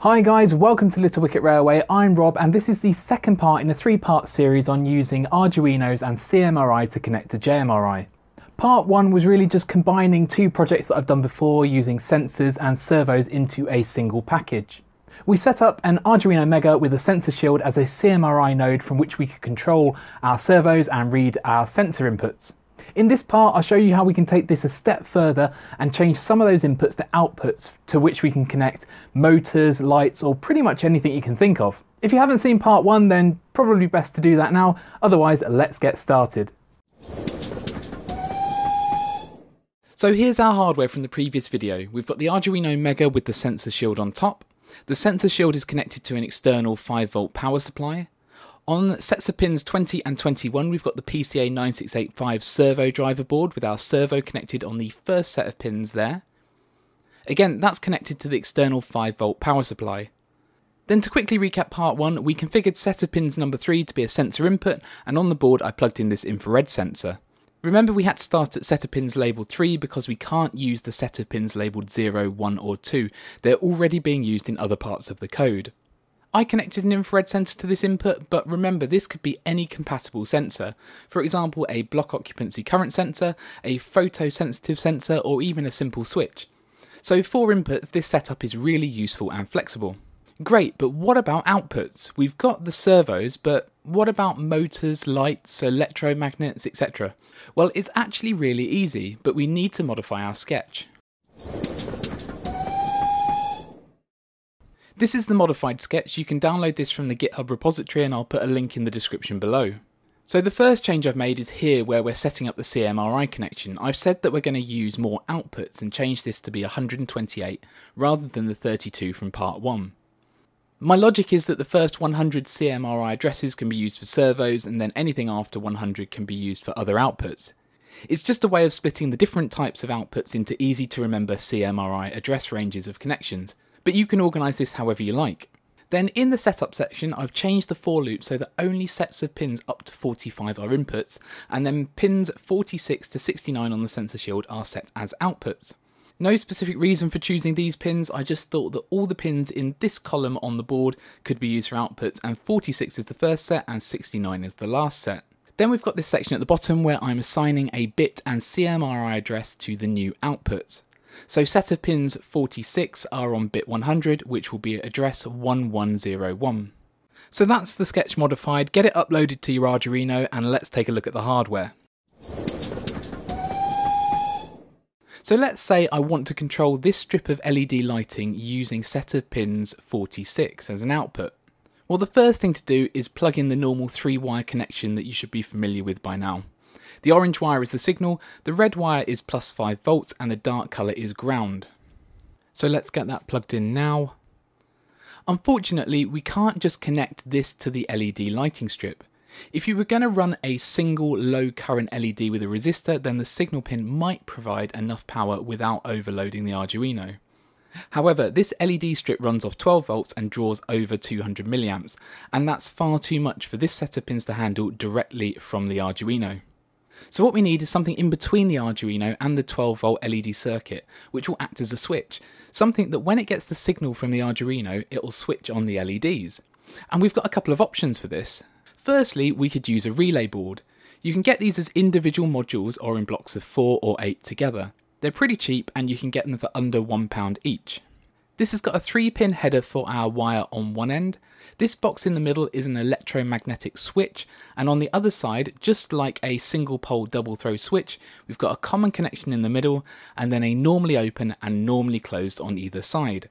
Hi guys, welcome to Little Wicket Railway. I'm Rob and this is the second part in a three-part series on using Arduinos and CMRI to connect to JMRI. Part one was really just combining two projects that I've done before using sensors and servos into a single package. We set up an Arduino Mega with a sensor shield as a CMRI node from which we could control our servos and read our sensor inputs. In this part, I'll show you how we can take this a step further and change some of those inputs to outputs to which we can connect motors, lights, or pretty much anything you can think of. If you haven't seen part one, then probably best to do that now. Otherwise, let's get started. So here's our hardware from the previous video. We've got the Arduino Mega with the sensor shield on top. The sensor shield is connected to an external 5-volt power supply. On sets of pins 20 and 21, we've got the PCA9685 servo driver board with our servo connected on the first set of pins there. Again, that's connected to the external 5-volt power supply. Then to quickly recap part 1, we configured set of pins number 3 to be a sensor input, and on the board I plugged in this infrared sensor. Remember, we had to start at set of pins labelled 3 because we can't use the set of pins labelled 0, 1 or 2. They're already being used in other parts of the code. I connected an infrared sensor to this input, but remember this could be any compatible sensor. For example, a block occupancy current sensor, a photosensitive sensor, or even a simple switch. So for inputs, this setup is really useful and flexible. Great, but what about outputs? We've got the servos, but what about motors, lights, electromagnets, etc.? Well, it's actually really easy, but we need to modify our sketch. This is the modified sketch. You can download this from the GitHub repository and I'll put a link in the description below. So the first change I've made is here where we're setting up the CMRI connection. I've said that we're going to use more outputs and change this to be 128 rather than the 32 from part 1. My logic is that the first 100 CMRI addresses can be used for servos and then anything after 100 can be used for other outputs. It's just a way of splitting the different types of outputs into easy to remember CMRI address ranges of connections. But you can organise this however you like. Then in the setup section, I've changed the for loop so that only sets of pins up to 45 are inputs, and then pins 46 to 69 on the sensor shield are set as outputs. No specific reason for choosing these pins, I just thought that all the pins in this column on the board could be used for outputs, and 46 is the first set and 69 is the last set. Then we've got this section at the bottom where I'm assigning a bit and CMRI address to the new outputs. So set of pins 46 are on bit 100, which will be address 1101. So that's the sketch modified. Get it uploaded to your Arduino and let's take a look at the hardware. So let's say I want to control this strip of LED lighting using set of pins 46 as an output. Well, the first thing to do is plug in the normal 3-wire connection that you should be familiar with by now. The orange wire is the signal, the red wire is +5 volts, and the dark colour is ground. So let's get that plugged in now. Unfortunately, we can't just connect this to the LED lighting strip. If you were going to run a single low current LED with a resistor, then the signal pin might provide enough power without overloading the Arduino. However, this LED strip runs off 12 volts and draws over 200 milliamps, and that's far too much for this set of pins to handle directly from the Arduino. So what we need is something in between the Arduino and the 12-volt LED circuit, which will act as a switch. Something that when it gets the signal from the Arduino, it will switch on the LEDs. And we've got a couple of options for this. Firstly, we could use a relay board. You can get these as individual modules or in blocks of 4 or 8 together. They're pretty cheap and you can get them for under £1 each. This has got a 3-pin header for our wire on one end. This box in the middle is an electromagnetic switch, and on the other side, just like a single pole double throw switch, we've got a common connection in the middle and then a normally open and normally closed on either side.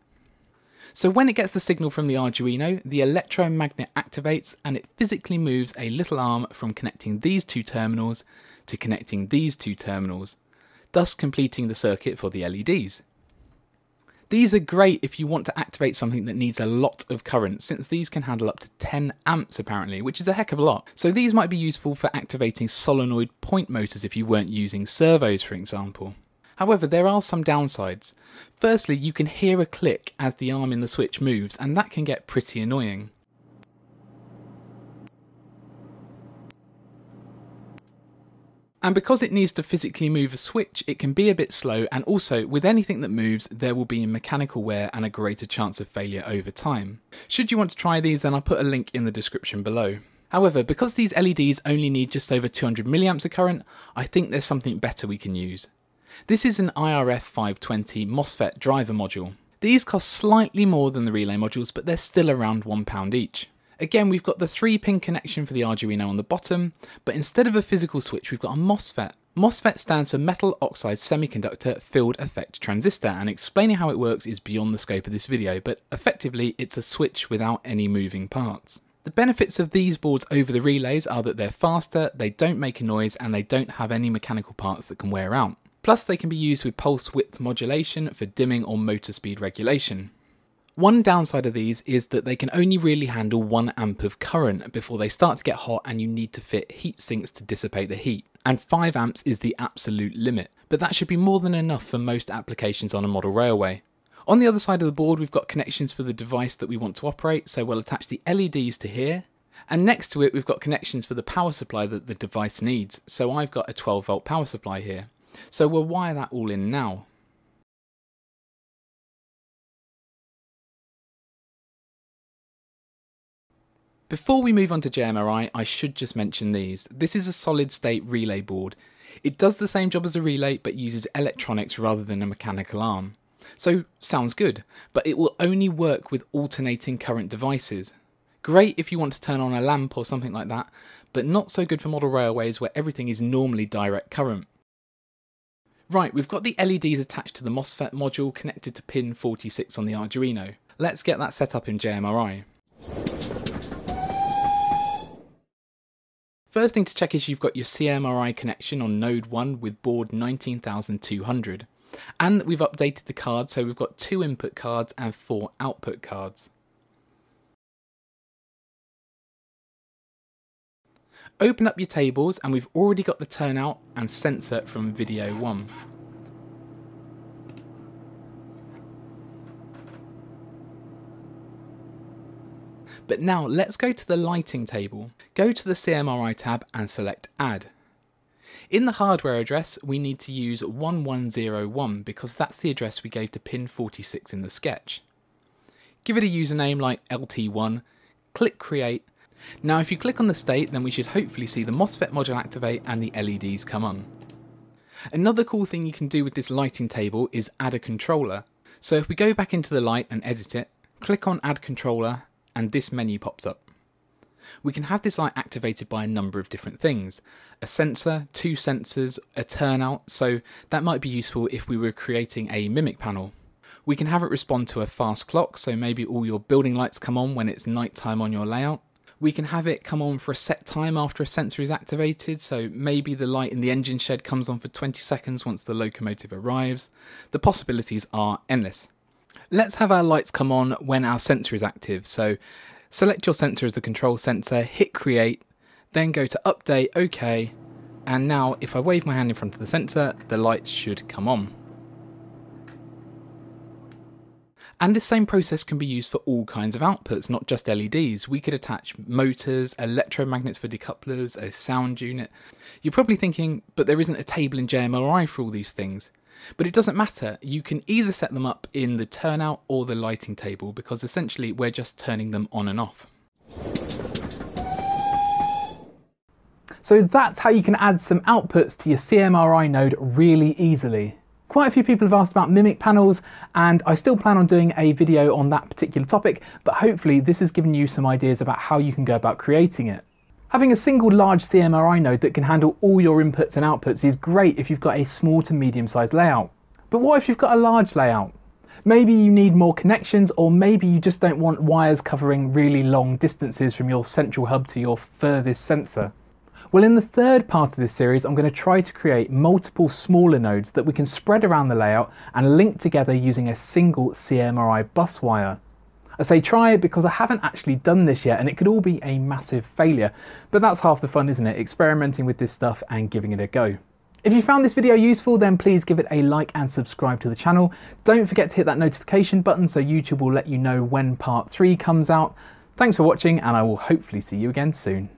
So when it gets the signal from the Arduino, the electromagnet activates and it physically moves a little arm from connecting these two terminals to connecting these two terminals, thus completing the circuit for the LEDs. These are great if you want to activate something that needs a lot of current, since these can handle up to 10 amps apparently, which is a heck of a lot. So these might be useful for activating solenoid point motors if you weren't using servos, for example. However, there are some downsides. Firstly, you can hear a click as the arm in the switch moves, and that can get pretty annoying. And because it needs to physically move a switch, it can be a bit slow, and also with anything that moves there will be mechanical wear and a greater chance of failure over time. Should you want to try these, then I'll put a link in the description below. However, because these LEDs only need just over 200 milliamps of current, I think there's something better we can use. This is an IRF520 MOSFET driver module. These cost slightly more than the relay modules, but they're still around £1 each. Again, we've got the 3-pin connection for the Arduino on the bottom, but instead of a physical switch, we've got a MOSFET. MOSFET stands for Metal Oxide Semiconductor Field Effect Transistor, and explaining how it works is beyond the scope of this video, but effectively it's a switch without any moving parts. The benefits of these boards over the relays are that they're faster, they don't make a noise, and they don't have any mechanical parts that can wear out. Plus they can be used with pulse width modulation for dimming or motor speed regulation. One downside of these is that they can only really handle 1 amp of current before they start to get hot and you need to fit heat sinks to dissipate the heat. And 5 amps is the absolute limit, but that should be more than enough for most applications on a model railway. On the other side of the board we've got connections for the device that we want to operate, so we'll attach the LEDs to here. And next to it we've got connections for the power supply that the device needs, so I've got a 12 volt power supply here. So we'll wire that all in now. Before we move on to JMRI, I should just mention these. This is a solid state relay board. It does the same job as a relay but uses electronics rather than a mechanical arm. So sounds good, but it will only work with alternating current devices. Great if you want to turn on a lamp or something like that, but not so good for model railways where everything is normally direct current. Right, we've got the LEDs attached to the MOSFET module connected to pin 46 on the Arduino. Let's get that set up in JMRI. First thing to check is you've got your CMRI connection on node 1 with board 19200, and that we've updated the card, so we've got 2 input cards and 4 output cards. Open up your tables and we've already got the turnout and sensor from video 1. But now let's go to the lighting table. Go to the CMRI tab and select Add. In the hardware address we need to use 1101 because that's the address we gave to pin 46 in the sketch. Give it a username like LT1, click Create. Now if you click on the state, then we should hopefully see the MOSFET module activate and the LEDs come on. Another cool thing you can do with this lighting table is add a controller. So if we go back into the light and edit it, click on Add Controller and this menu pops up. We can have this light activated by a number of different things. A sensor, 2 sensors, a turnout, so that might be useful if we were creating a mimic panel. We can have it respond to a fast clock, so maybe all your building lights come on when it's night time on your layout. We can have it come on for a set time after a sensor is activated, so maybe the light in the engine shed comes on for 20 seconds once the locomotive arrives. The possibilities are endless. Let's have our lights come on when our sensor is active, so select your sensor as the control sensor, hit create, then go to update, OK, and now if I wave my hand in front of the sensor, the lights should come on. And this same process can be used for all kinds of outputs, not just LEDs. We could attach motors, electromagnets for decouplers, a sound unit. You're probably thinking, but there isn't a table in JMRI for all these things. But it doesn't matter. You can either set them up in the turnout or the lighting table, because essentially we're just turning them on and off. So that's how you can add some outputs to your CMRI node really easily. Quite a few people have asked about mimic panels, and I still plan on doing a video on that particular topic, but hopefully this has given you some ideas about how you can go about creating it. Having a single large CMRI node that can handle all your inputs and outputs is great if you've got a small to medium sized layout. But what if you've got a large layout? Maybe you need more connections, or maybe you just don't want wires covering really long distances from your central hub to your furthest sensor. Well, in the third part of this series, I'm going to try to create multiple smaller nodes that we can spread around the layout and link together using a single CMRI bus wire. I say try because I haven't actually done this yet and it could all be a massive failure, but that's half the fun, isn't it? Experimenting with this stuff and giving it a go. If you found this video useful, then please give it a like and subscribe to the channel. Don't forget to hit that notification button so YouTube will let you know when part 3 comes out. Thanks for watching and I will hopefully see you again soon.